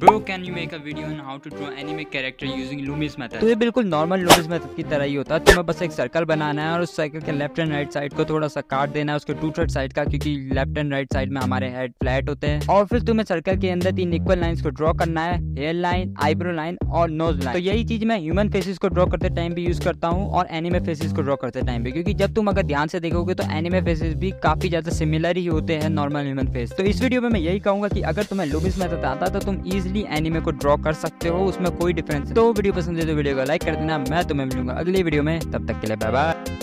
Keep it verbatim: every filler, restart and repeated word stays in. Bro, can you make a video on how to draw anime character using Loomis method? तो ये बिल्कुल normal Loomis method की तरह ही होता है। तुम्हें बस एक सर्कल बनाना है और उस सर्कल के लेफ्ट एंड राइट साइड को थोड़ा सा काट देना है उसके टू थर्ड साइड का, क्योंकि लेफ्ट एंड राइट साइड में हमारे हेड फ्लैट होते हैं। और फिर तुम्हें सर्कल के अंदर तीन इक्वल लाइंस को ड्रॉ करना है, हेयर लाइन, आईब्रो लाइन और नोज लाइन। तो यही चीज मैं ह्यूमन फेसेस को ड्रॉ करते टाइम भी यूज करता हूँ और एनिमे फेसेस को ड्रॉ करते टाइम भी, क्योंकि जब तुम अगर ध्यान से देखोगे तो एनिमे फेसेस भी काफी ज्यादा सिमिलर ही होते हैं नॉर्मल ह्यूमन फेस। तो इस वीडियो में मैं यही कहूंगा कि अगर तुम्हें Loomis method आता है तो तुम इजिली एनिमे को ड्रॉ कर सकते हो, उसमें कोई डिफरेंस है। तो वीडियो पसंद है तो वीडियो को लाइक कर देना। मैं तुम्हें मिलूंगा अगली वीडियो में, तब तक के लिए बाय बाय।